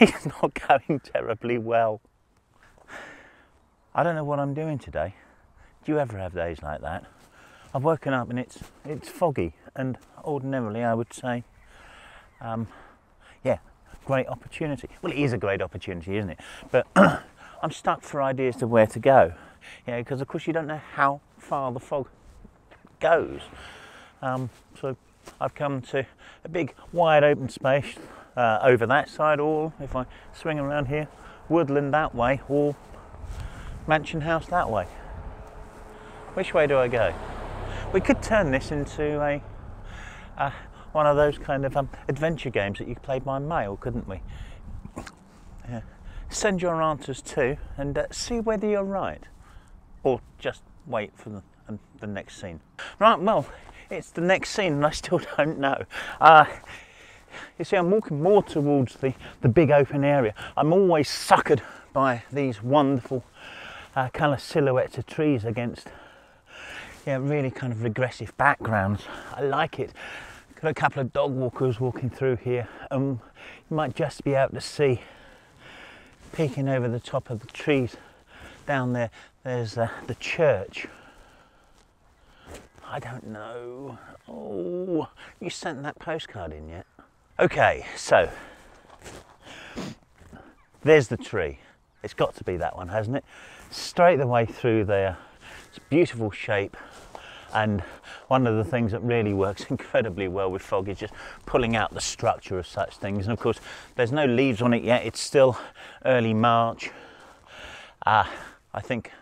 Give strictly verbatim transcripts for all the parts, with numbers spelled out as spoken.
it's not going terribly well. I don't know what I'm doing today. Do you ever have days like that? I've woken up and it's it's foggy, and ordinarily I would say, um, yeah, great opportunity. Well, it is a great opportunity, isn't it? But I'm stuck for ideas to where to go. Yeah, because of course you don't know how far the fog goes. Um, so I've come to a big wide open space uh, over that side, or if I swing around here, woodland that way, or mansion house that way. Which way do I go? We could turn this into a uh, one of those kind of um, adventure games that you played by mail, couldn't we? Yeah. Send your answers to and uh, see whether you're right, or just wait for the, um, the next scene. Right, well, it's the next scene and I still don't know. Uh, you see, I'm walking more towards the, the big open area. I'm always suckered by these wonderful uh, kind of silhouettes of trees against yeah, really kind of regressive backgrounds. I like it. Got a couple of dog walkers walking through here, and you might just be able to see, peeking over the top of the trees down there, there's uh, the church. I don't know. Oh, you sent that postcard in yet? Okay, so there's the tree. It's got to be that one, hasn't it? Straight the way through there. It's a beautiful shape, and one of the things that really works incredibly well with fog is just pulling out the structure of such things. And of course, there's no leaves on it yet. It's still early March. Ah, uh, I think,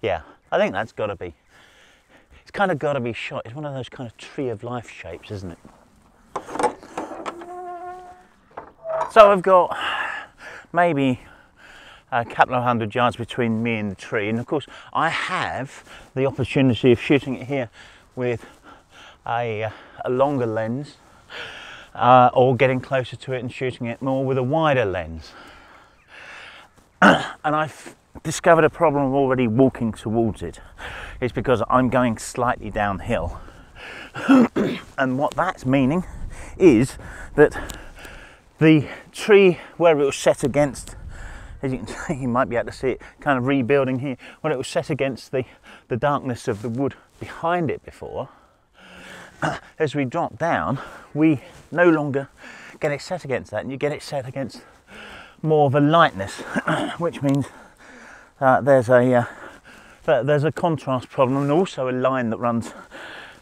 yeah, I think that's got to be. It's kind of got to be shot. It's one of those kind of tree of life shapes, isn't it? So I've got maybe a couple of hundred yards between me and the tree, and of course I have the opportunity of shooting it here with a, a longer lens, uh, or getting closer to it and shooting it more with a wider lens. And I've discovered a problem already walking towards it. It's because I'm going slightly downhill. And what that's meaning is that the tree where it was set against, as you can see, you might be able to see it kind of rebuilding here, when it was set against the, the darkness of the wood behind it before, as we drop down, we no longer get it set against that, and you get it set against more of a lightness, which means Uh, there's a uh, there's a contrast problem, and also a line that runs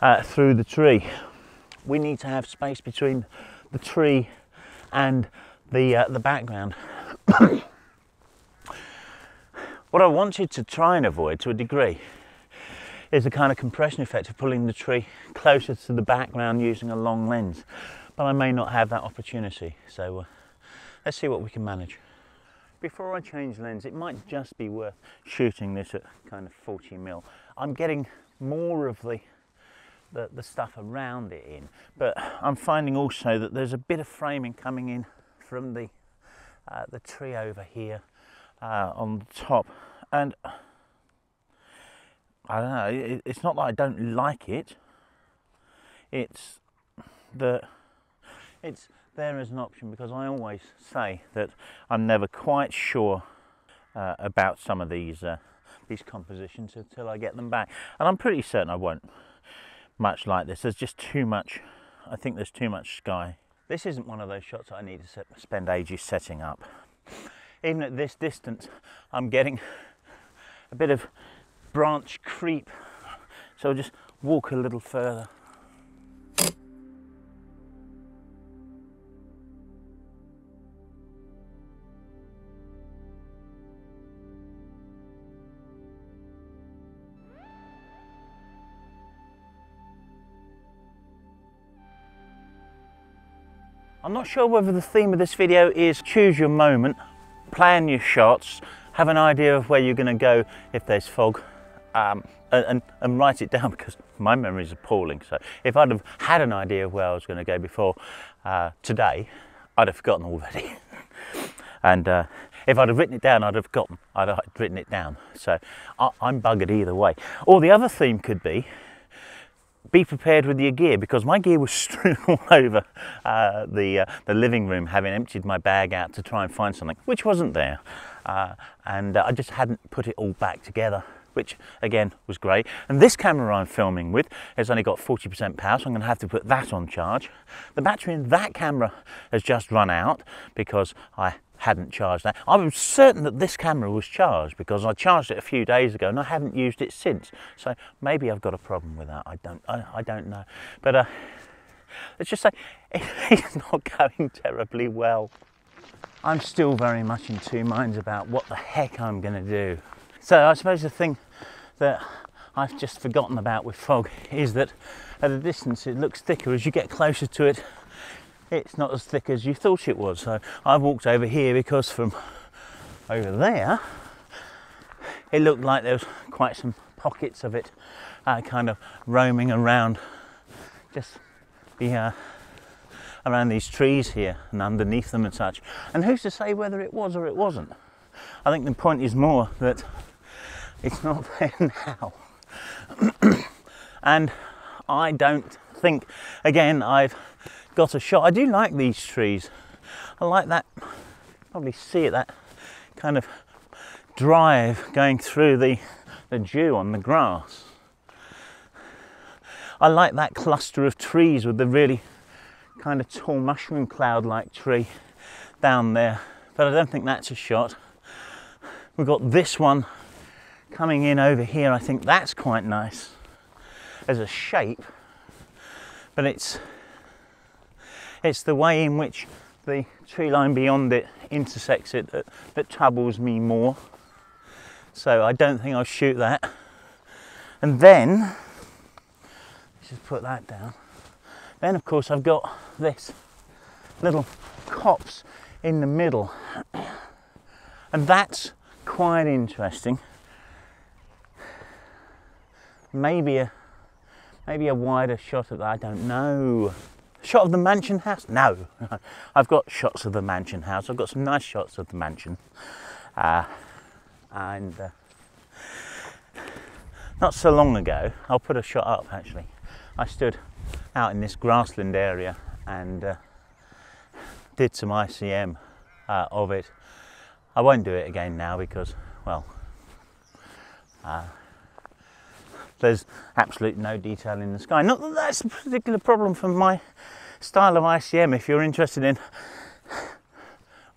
uh, through the tree. We need to have space between the tree and the uh, the background. What I wanted to try and avoid to a degree is the kind of compression effect of pulling the tree closer to the background using a long lens, but I may not have that opportunity. So uh, let's see what we can manage. Before I change lens, it might just be worth shooting this at kind of forty mil. I'm getting more of the, the, the stuff around it in, but I'm finding also that there's a bit of framing coming in from the, uh, the tree over here uh, on the top. And I don't know, it, it's not that I don't like it, it's that it's there as an option, because I always say that I'm never quite sure uh, about some of these uh, these compositions until I get them back, and I'm pretty certain I won't much like this. There's just too much. I think there's too much sky. This isn't one of those shots that I need to set, spend ages setting up. Even at this distance, I'm getting a bit of branch creep, so I'll just walk a little further. I'm not sure whether the theme of this video is choose your moment, plan your shots, have an idea of where you're going to go if there's fog, um, and, and write it down, because my memory is appalling. So if I'd have had an idea of where I was going to go before uh, today, I'd have forgotten already. And uh, if I'd have written it down, I'd have forgotten. I'd have written it down. So I, I'm buggered either way. Or the other theme could be be prepared with your gear, because my gear was strewn all over uh, the, uh, the living room, having emptied my bag out to try and find something, which wasn't there. Uh, and uh, I just hadn't put it all back together, which again was great. And this camera I'm filming with has only got forty percent power, so I'm going to have to put that on charge. The battery in that camera has just run out because I hadn't charged that. I was certain that this camera was charged because I charged it a few days ago and I haven't used it since. So maybe I've got a problem with that. I don't, I, I don't know. But uh, let's just say it's not going terribly well. I'm still very much in two minds about what the heck I'm going to do. So I suppose the thing that I've just forgotten about with fog is that at a distance it looks thicker. As you get closer to it, it's not as thick as you thought it was. So I've walked over here because from over there it looked like there was quite some pockets of it uh, kind of roaming around just the uh, around these trees here and underneath them and such. And who's to say whether it was or it wasn't? I think the point is more that it's not there now. And I don't think, again, I've got a shot. I do like these trees. I like that, probably see it, that kind of drive going through the, the dew on the grass. I like that cluster of trees with the really kind of tall mushroom cloud-like tree down there, but I don't think that's a shot. We've got this one coming in over here. I think that's quite nice as a shape, but it's It's the way in which the tree line beyond it intersects it that, that troubles me more. So I don't think I'll shoot that. And then, let's just put that down. Then of course I've got this little copse in the middle. And that's quite interesting. Maybe a, maybe a wider shot at that, I don't know. Shot of the mansion house? No, I've got shots of the mansion house. I've got some nice shots of the mansion, uh, and uh, not so long ago, I'll put a shot up actually. I stood out in this grassland area and uh, did some I C M uh, of it. I won't do it again now because, well, uh, there's absolutely no detail in the sky. Not that that's a particular problem for my style of I C M. If you're interested in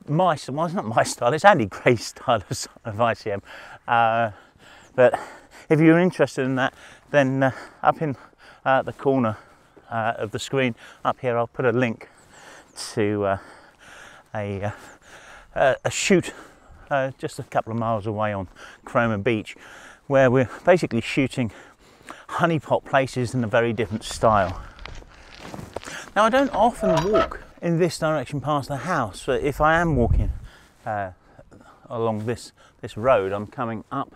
my, well, it's not my style, it's Andy Gray's style of, of I C M. Uh, but if you're interested in that, then uh, up in uh, the corner uh, of the screen up here, I'll put a link to uh, a, uh, a shoot uh, just a couple of miles away on Cromer Beach, where we're basically shooting honeypot places in a very different style. Now I don't often walk in this direction past the house, but if I am walking uh, along this, this road, I'm coming up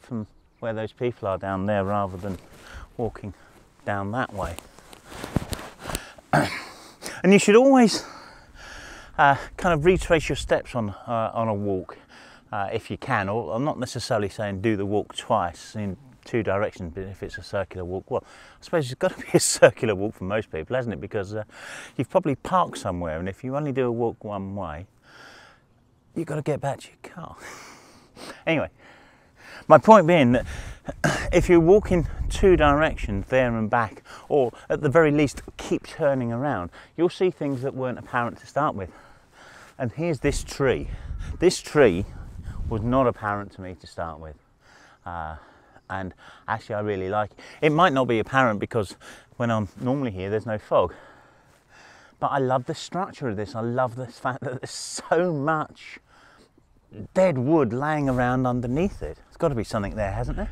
from where those people are down there rather than walking down that way. And you should always uh, kind of retrace your steps on, uh, on a walk. Uh, if you can, or I'm not necessarily saying do the walk twice in two directions, but if it's a circular walk, well, I suppose it's got to be a circular walk for most people, hasn't it? Because uh, you've probably parked somewhere, and if you only do a walk one way, you've got to get back to your car. Anyway, my point being that if you walk in two directions, there and back, or at the very least keep turning around, you'll see things that weren't apparent to start with. And here's this tree. This tree was not apparent to me to start with, uh, and actually I really like it. It might not be apparent because when I'm normally here there's no fog, but I love the structure of this. I love the fact that there's so much dead wood laying around underneath it. There's got to be something there, hasn't there?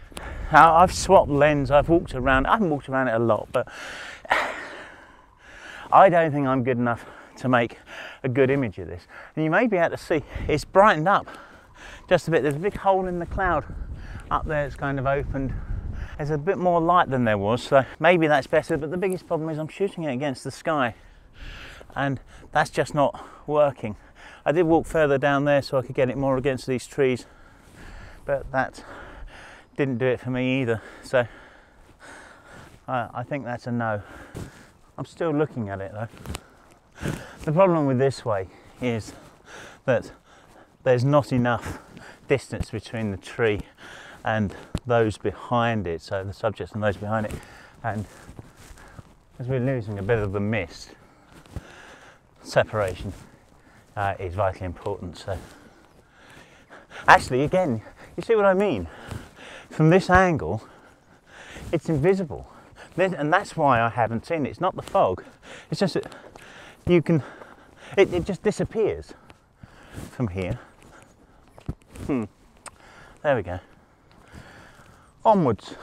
Now, I've swapped lens, I've walked around, I haven't walked around it a lot, but I don't think I'm good enough to make a good image of this. And you may be able to see it's brightened up just a bit. There's a big hole in the cloud up there, it's kind of opened. There's a bit more light than there was, so maybe that's better, but the biggest problem is I'm shooting it against the sky and that's just not working. I did walk further down there so I could get it more against these trees, but that didn't do it for me either. So Uh, I think that's a no. I'm still looking at it though. The problem with this way is that there's not enough distance between the tree and those behind it, so the subjects and those behind it, and as we're losing a bit of the mist, separation uh, is vitally important. So actually, again, you see what I mean? From this angle, it's invisible, and that's why I haven't seen it. It's not the fog, it's just that you can, it, it just disappears from here. Hmm, there we go. Onwards.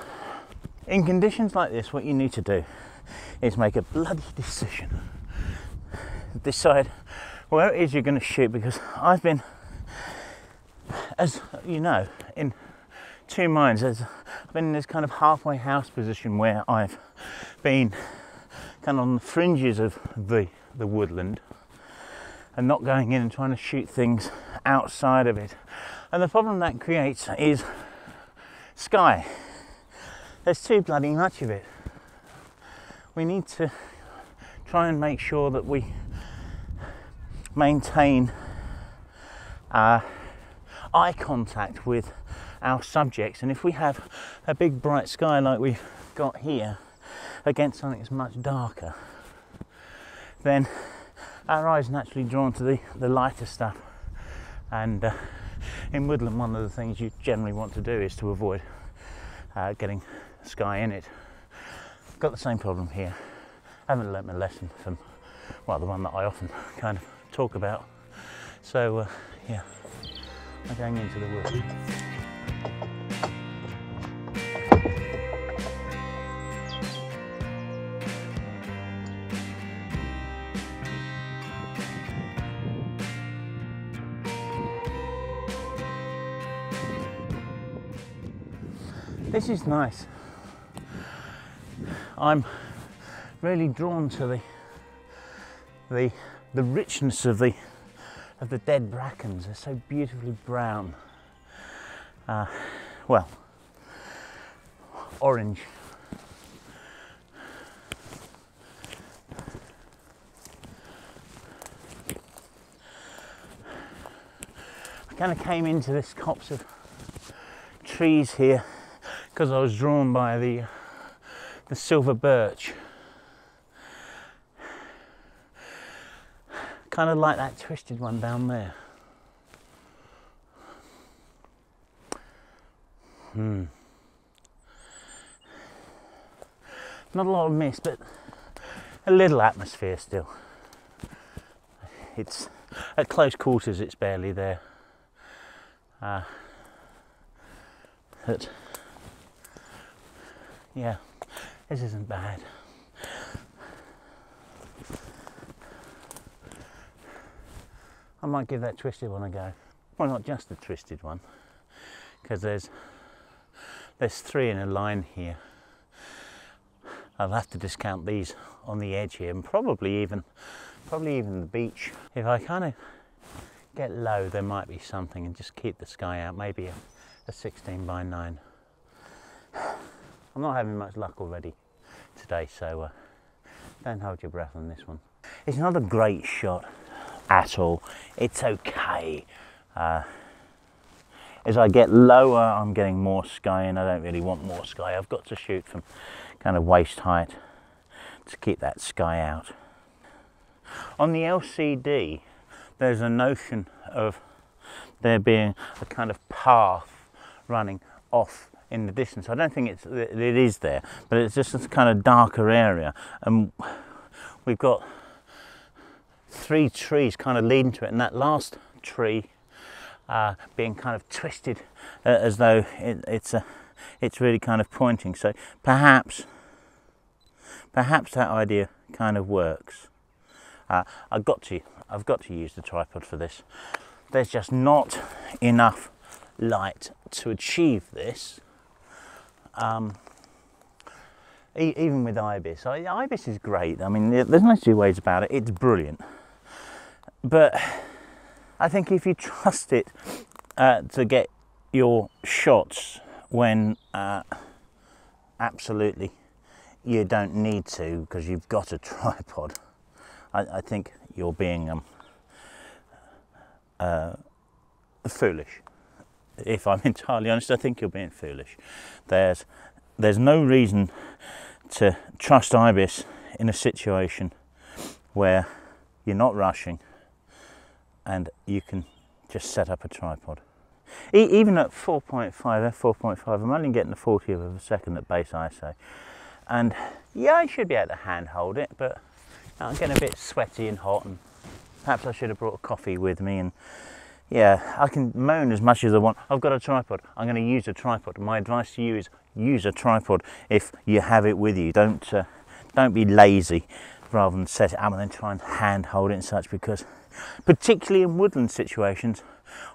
In conditions like this, what you need to do is make a bloody decision. Decide where it is you're going to shoot, because I've been, as you know, in two minds. I've been in this kind of halfway house position where I've been kind of on the fringes of the, the woodland and not going in and trying to shoot things outside of it. And the problem that creates is sky. There's too bloody much of it. We need to try and make sure that we maintain uh, eye contact with our subjects, and if we have a big bright sky like we've got here against something that's much darker, then our eyes are naturally drawn to the, the lighter stuff, and uh, in woodland one of the things you generally want to do is to avoid uh, getting sky in it. Got the same problem here. Haven't learnt my lesson from, well, the one that I often kind of talk about. So uh, yeah, I'm going into the woods. This is nice. I'm really drawn to the the the richness of the of the dead brackens. They're so beautifully brown. Uh, well, orange. I kind of came into this copse of trees here because I was drawn by the the silver birch. Kind of like that twisted one down there. Hmm. Not a lot of mist, but a little atmosphere still. It's at close quarters, it's barely there. Uh, but yeah, this isn't bad. I might give that twisted one a go. Well, not just the twisted one, because there's there's three in a line here. I'll have to discount these on the edge here, and probably even probably even the beach. If I kind of get low, there might be something, and just keep the sky out. Maybe a, a sixteen by nine. I'm not having much luck already today, so uh, don't hold your breath on this one. It's not a great shot at all. It's okay. Uh, as I get lower, I'm getting more sky, and I don't really want more sky. I've got to shoot from kind of waist height to keep that sky out. On the L C D, there's a notion of there being a kind of path running off in the distance. I don't think it's, it is there, but it's just this kind of darker area, and we've got three trees kind of leading to it, and that last tree uh, being kind of twisted uh, as though it, it's a, it's really kind of pointing. So perhaps, perhaps that idea kind of works. Uh, I've got to, I've got to use the tripod for this. There's just not enough light to achieve this. Um, e even with ibis, I, ibis is great. I mean, there's no two ways about it. It's brilliant, but I think if you trust it uh, to get your shots when uh, absolutely you don't need to because you've got a tripod. I, I think you're being um, uh, foolish. If I'm entirely honest, I think you're being foolish. There's, there's no reason to trust ibis in a situation where you're not rushing and you can just set up a tripod. E even at four point five, f four point five, I'm only getting a fortieth of a second at base I S O. And yeah, I should be able to hand hold it, but I'm getting a bit sweaty and hot, and perhaps I should have brought a coffee with me. And yeah, I can moan as much as I want. I've got a tripod. I'm going to use a tripod. My advice to you is use a tripod if you have it with you. Don't uh, don't be lazy, rather than set it up and then try and hand hold it and such, because particularly in woodland situations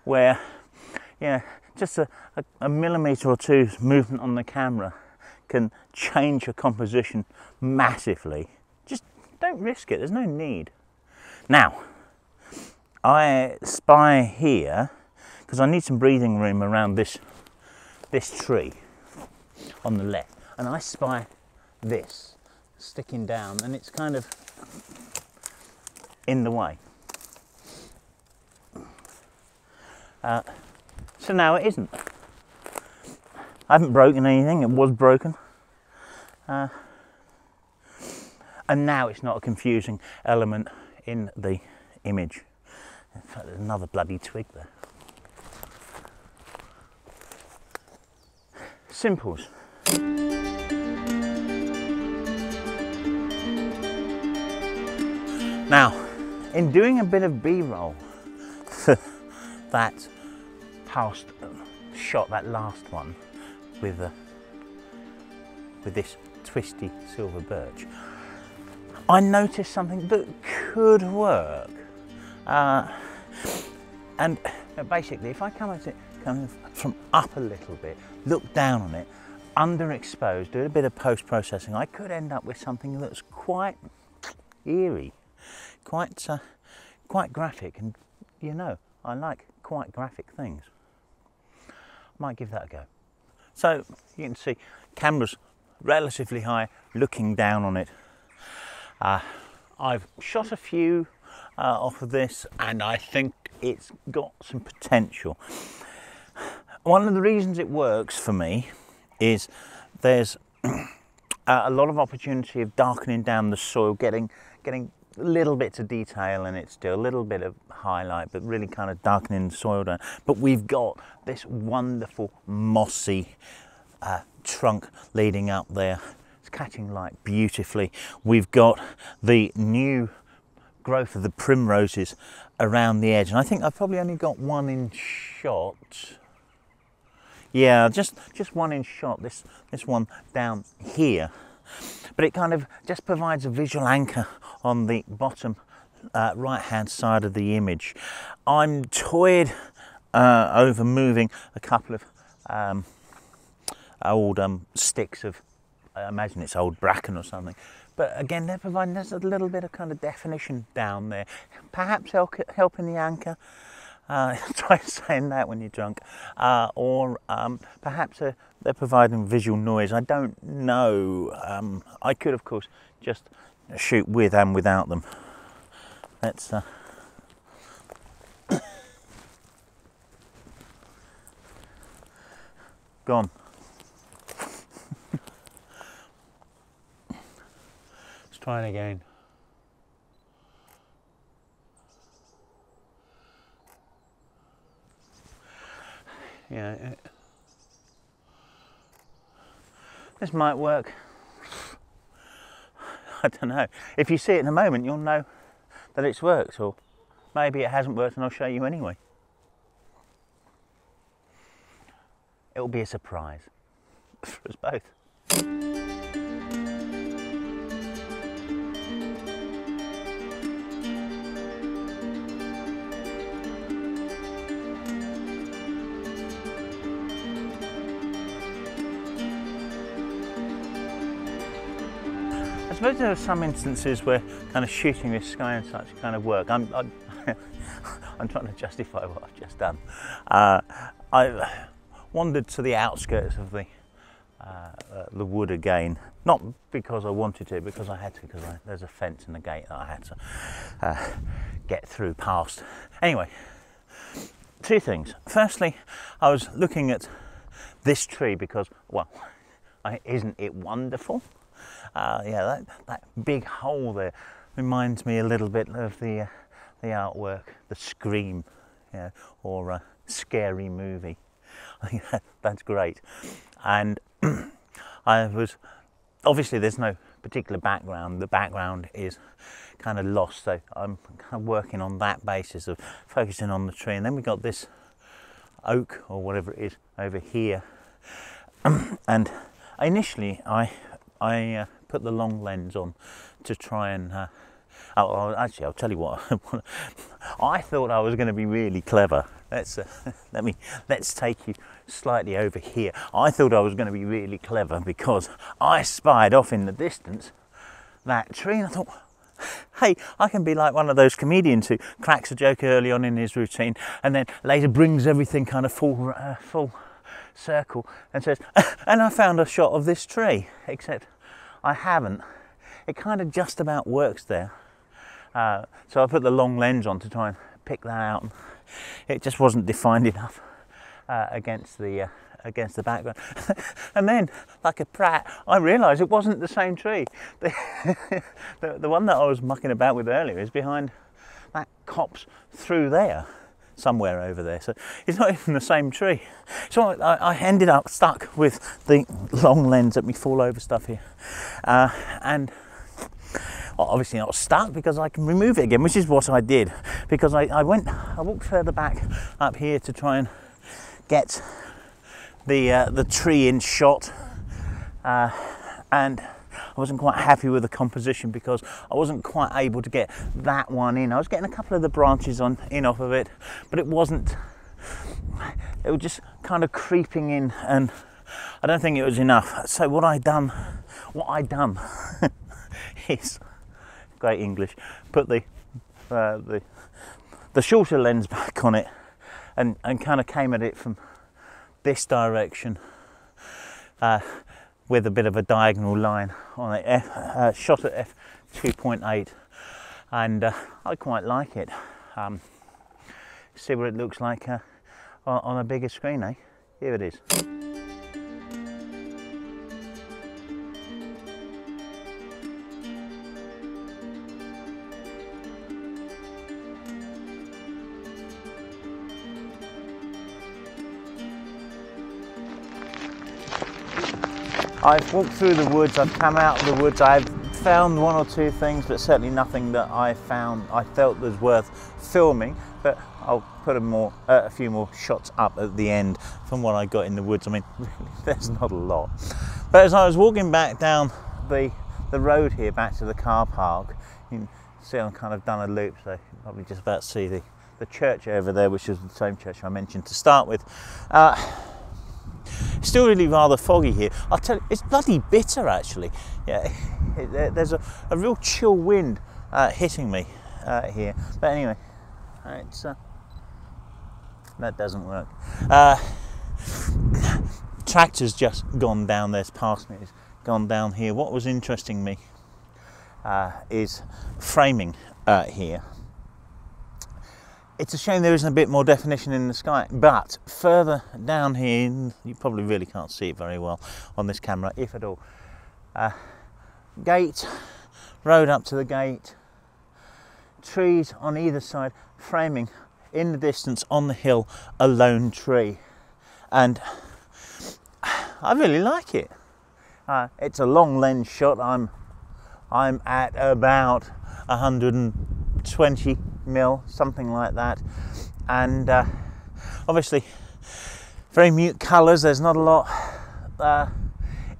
where, yeah, just a, a, a millimetre or two's movement on the camera can change your composition massively. Just don't risk it. There's no need. Now, I spy here because I need some breathing room around this this tree on the left, and I spy this sticking down, and it's kind of in the way. Uh, so now it isn't. I haven't broken anything. It was broken, uh, and now it's not a confusing element in the image. In fact, there's another bloody twig there. Simples. Now, in doing a bit of B-roll for that past shot, that last one, with, uh, with this twisty silver birch, I noticed something that could work. Uh, and basically, if I come at it kind of from up a little bit, look down on it, underexposed, do a bit of post-processing, I could end up with something that's quite eerie, quite uh, quite graphic. And you know, I like quite graphic things. Might give that a go. So you can see camera's relatively high, looking down on it. Uh, I've shot a few Uh, off of this, and I think it's got some potential. One of the reasons it works for me is there's a lot of opportunity of darkening down the soil, getting getting little bits of detail in it still, a little bit of highlight, but really kind of darkening the soil down. But we've got this wonderful mossy uh, trunk leading up there. It's catching light beautifully. We've got the new growth of the primroses around the edge, and I think I've probably only got one in shot. Yeah, just just one in shot, this this one down here, but it kind of just provides a visual anchor on the bottom uh, right hand side of the image. I'm toyed uh, over moving a couple of um, old um, sticks of, I imagine it's old bracken or something. But again, they're providing us a little bit of kind of definition down there, perhaps helping the anchor. Uh, try saying that when you're drunk, uh, or um, perhaps uh, they're providing visual noise. I don't know. Um, I could, of course, just shoot with and without them. Let's. Uh... Gone. Trying again. Yeah, it, this might work. I don't know. If you see it in a moment, you'll know that it's worked, or maybe it hasn't worked, and I'll show you anyway. It'll be a surprise for us both. I suppose there are some instances where kind of shooting this sky and such kind of work. I'm, I'm, I'm trying to justify what I've just done. Uh, I wandered to the outskirts of the uh, the wood again. Not because I wanted to, because I had to, because there's a fence and a gate that I had to uh, get through past. Anyway, two things. Firstly, I was looking at this tree because, well, isn't it wonderful? Uh, yeah, that, that big hole there reminds me a little bit of the uh, the artwork, the Scream, yeah, or a Scary Movie. I think that, that's great. And I was, obviously there's no particular background. The background is kind of lost, so I'm kind of working on that basis of focusing on the tree. And then we got this oak or whatever it is over here. And initially I I uh, put the long lens on to try and uh, oh, actually I'll tell you what. I thought I was going to be really clever. Let's uh, let me let's take you slightly over here. I thought I was going to be really clever because I spied off in the distance that tree, and I thought, hey, I can be like one of those comedians who cracks a joke early on in his routine and then later brings everything kind of full uh, full circle and says, and I found a shot of this tree, except I haven't. It kind of just about works there. Uh, so I put the long lens on to try and pick that out, and it just wasn't defined enough uh, against the uh, against the background. And then, like a prat, I realised it wasn't the same tree. The, the, the one that I was mucking about with earlier is behind that copse through there, somewhere over there. So it's not even the same tree. So I, I ended up stuck with the long lens at me fall over stuff here. Uh, and obviously not stuck because I can remove it again, which is what I did, because I, I went, I walked further back up here to try and get the, uh, the tree in shot. Uh, and I wasn't quite happy with the composition because I wasn't quite able to get that one in. I was getting a couple of the branches on in off of it, but it wasn't, it was just kind of creeping in, and I don't think it was enough. So what I done, what I done is, great English, put the, uh, the, the shorter lens back on it, and, and kind of came at it from this direction, uh, with a bit of a diagonal line on it, F, uh, shot at f two point eight, and uh, I quite like it. Um, see what it looks like uh, on, on a bigger screen, eh? Here it is. I've walked through the woods, I've come out of the woods, I've found one or two things, but certainly nothing that I found, I felt was worth filming, but I'll put a, more, uh, a few more shots up at the end from what I got in the woods. I mean, there's not a lot. But as I was walking back down the, the road here, back to the car park, you can see I'm kind of done a loop, so you can probably just about see the, the church over there, which is the same church I mentioned to start with. Uh, Still really rather foggy here. I'll tell you, it's bloody bitter actually. Yeah, it, it, there's a, a real chill wind uh, hitting me uh, here. But anyway, it's, uh, that doesn't work. Uh, tractor's just gone down there, past me, it's gone down here. What was interesting me uh, is framing uh, here. It's a shame there isn't a bit more definition in the sky, but further down here, you probably really can't see it very well on this camera, if at all. Uh, gate, road up to the gate, trees on either side, framing in the distance on the hill, a lone tree. And I really like it. Uh, it's a long lens shot. I'm, I'm at about one hundred and twenty mil, something like that, and uh, obviously very mute colours. There's not a lot uh,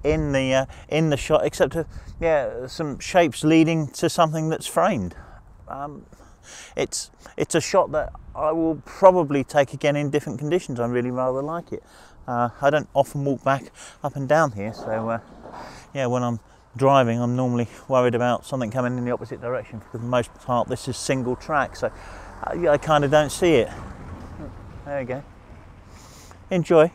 in the uh, in the shot, except uh, yeah, some shapes leading to something that's framed. Um, it's it's a shot that I will probably take again in different conditions. I really rather like it. Uh, I don't often walk back up and down here, so uh, yeah, when I'm driving, I'm normally worried about something coming in the opposite direction. For the most part, this is single track, so I, I kind of don't see it. There we go. Enjoy.